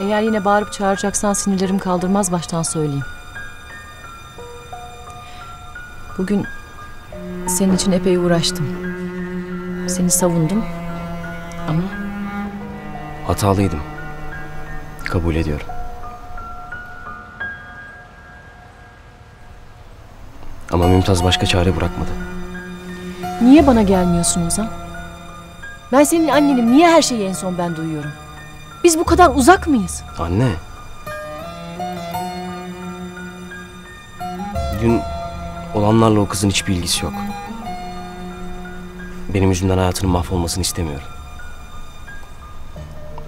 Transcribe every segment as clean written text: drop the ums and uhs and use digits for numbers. Eğer yine bağırıp çağıracaksan sinirlerim kaldırmaz, baştan söyleyeyim. Bugün senin için epey uğraştım. Seni savundum ama... Hatalıydım. Kabul ediyorum. Ama Mümtaz başka çare bırakmadı. Niye bana gelmiyorsun Ozan? Ben senin annenim, niye her şeyi en son ben duyuyorum? Biz bu kadar uzak mıyız? Anne. Dün olanlarla o kızın hiçbir ilgisi yok. Benim yüzümden hayatının mahvolmasını istemiyorum.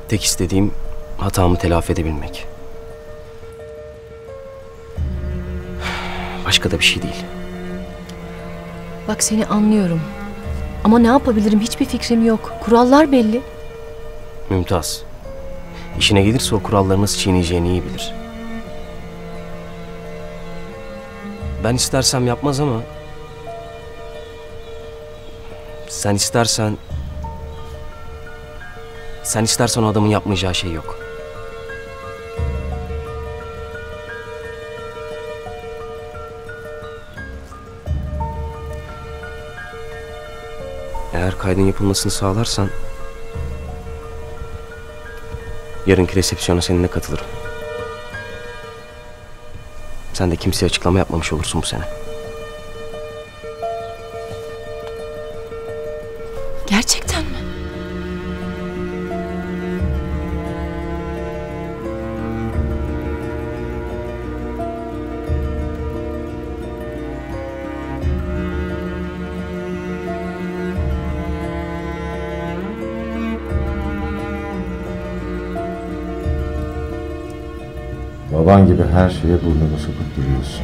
Tek istediğim hatamı telafi edebilmek. Başka da bir şey değil. Bak seni anlıyorum. Ama ne yapabilirim, hiçbir fikrim yok. Kurallar belli. Mümtaz. İşine gelirse o kuralları nasıl çiğneyeceğini iyi bilir. Ben istersem yapmaz ama... Sen istersen... Sen istersen o adamın yapmayacağı şey yok. Eğer kaydın yapılmasını sağlarsan... Yarınki resepsiyona seninle katılırım. Sen de kimseye açıklama yapmamış olursun bu sene. Gerçekten mi? Baban gibi her şeye burnunu sokup duruyorsun.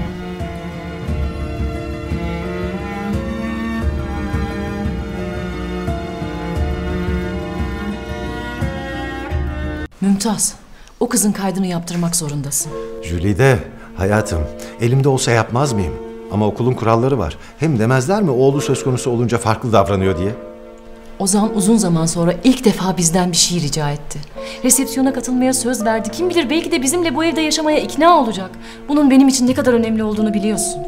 Mümtaz, o kızın kaydını yaptırmak zorundasın. Jülide, hayatım, elimde olsa yapmaz mıyım? Ama okulun kuralları var. Hem demezler mi oğlu söz konusu olunca farklı davranıyor diye? Ozan uzun zaman sonra ilk defa bizden bir şey rica etti. Resepsiyona katılmaya söz verdi. Kim bilir belki de bizimle bu evde yaşamaya ikna olacak. Bunun benim için ne kadar önemli olduğunu biliyorsun.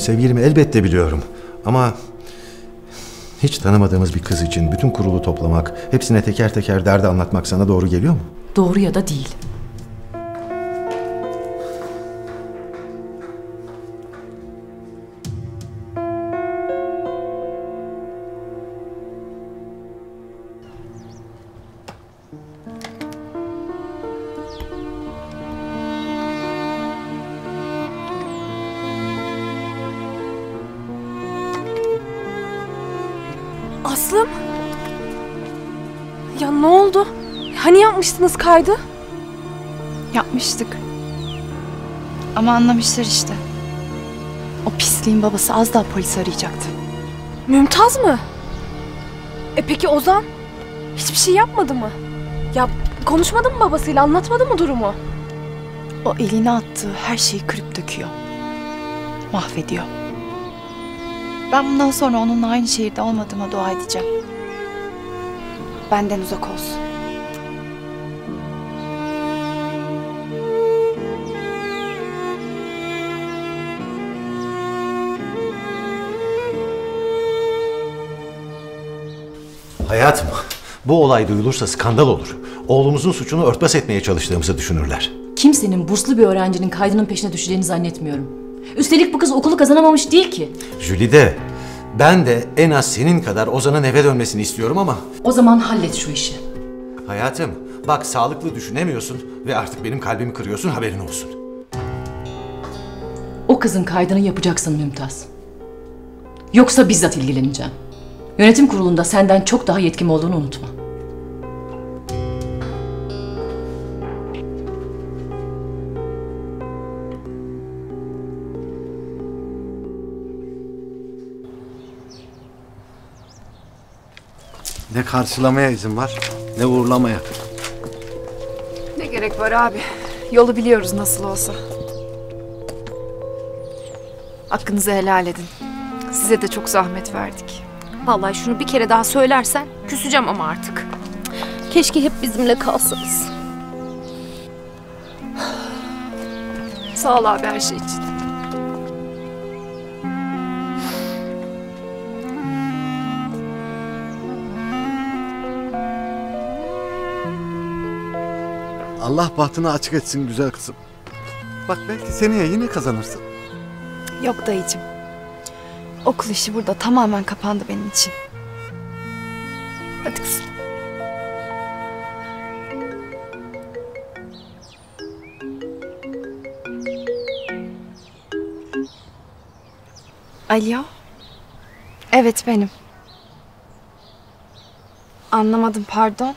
Sevgilim elbette biliyorum. Ama hiç tanımadığımız bir kız için bütün kurulu toplamak, hepsine teker teker derdi anlatmak sana doğru geliyor mu? Doğru ya da değil. Aslım? Ya ne oldu? Hani yapmıştınız kaydı? Yapmıştık. Ama anlamışlar işte. O pisliğin babası az daha polisi arayacaktı. Mümtaz mı? Peki Ozan? Hiçbir şey yapmadı mı? Ya konuşmadı mı babasıyla, anlatmadı mı durumu? O eline attığı her şeyi kırıp döküyor. Mahvediyor. Ben bundan sonra onunla aynı şehirde olmadığıma dua edeceğim. Benden uzak olsun. Hayatım, bu olay duyulursa skandal olur. Oğlumuzun suçunu örtbas etmeye çalıştığımızı düşünürler. Kimsenin burslu bir öğrencinin kaydının peşine düşeceğini zannetmiyorum. Üstelik bu kız okulu kazanamamış değil ki. Jülide, ben de en az senin kadar Ozan'ın eve dönmesini istiyorum ama... O zaman hallet şu işi. Hayatım, bak sağlıklı düşünemiyorsun ve artık benim kalbimi kırıyorsun, haberin olsun. O kızın kaydını yapacaksın Mümtaz. Yoksa bizzat ilgileneceğim. Yönetim kurulunda senden çok daha yetkim olduğunu unutma. Ne karşılamaya izin var, ne uğurlamaya. Ne gerek var abi? Yolu biliyoruz nasıl olsa. Hakkınızı helal edin. Size de çok zahmet verdik. Vallahi şunu bir kere daha söylersen küseceğim ama artık. Keşke hep bizimle kalsanız. Sağ ol abi her şey için. Allah bahtını açık etsin güzel kızım. Bak belki seneye yine kazanırsın. Yok dayıcığım. Okul işi burada tamamen kapandı benim için. Hadi kızım. Alo? Evet benim. Anlamadım pardon.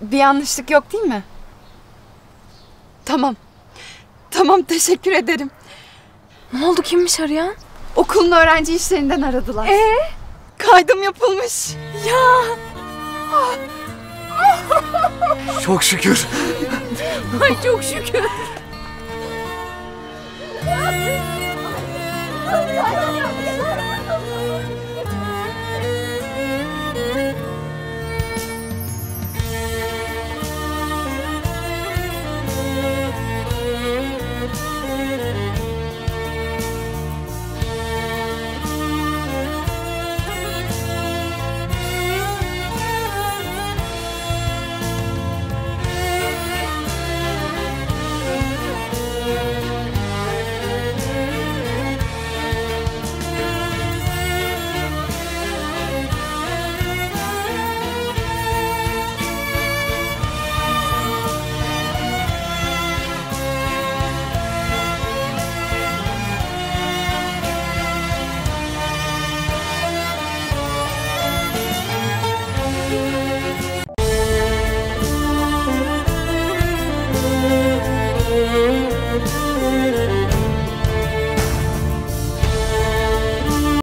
Bir yanlışlık yok değil mi? Tamam. Tamam teşekkür ederim. Ne oldu kimmiş arayan? Okulun öğrenci işlerinden aradılar. Kaydım yapılmış. Ya. Ah. Çok şükür. Ay çok şükür.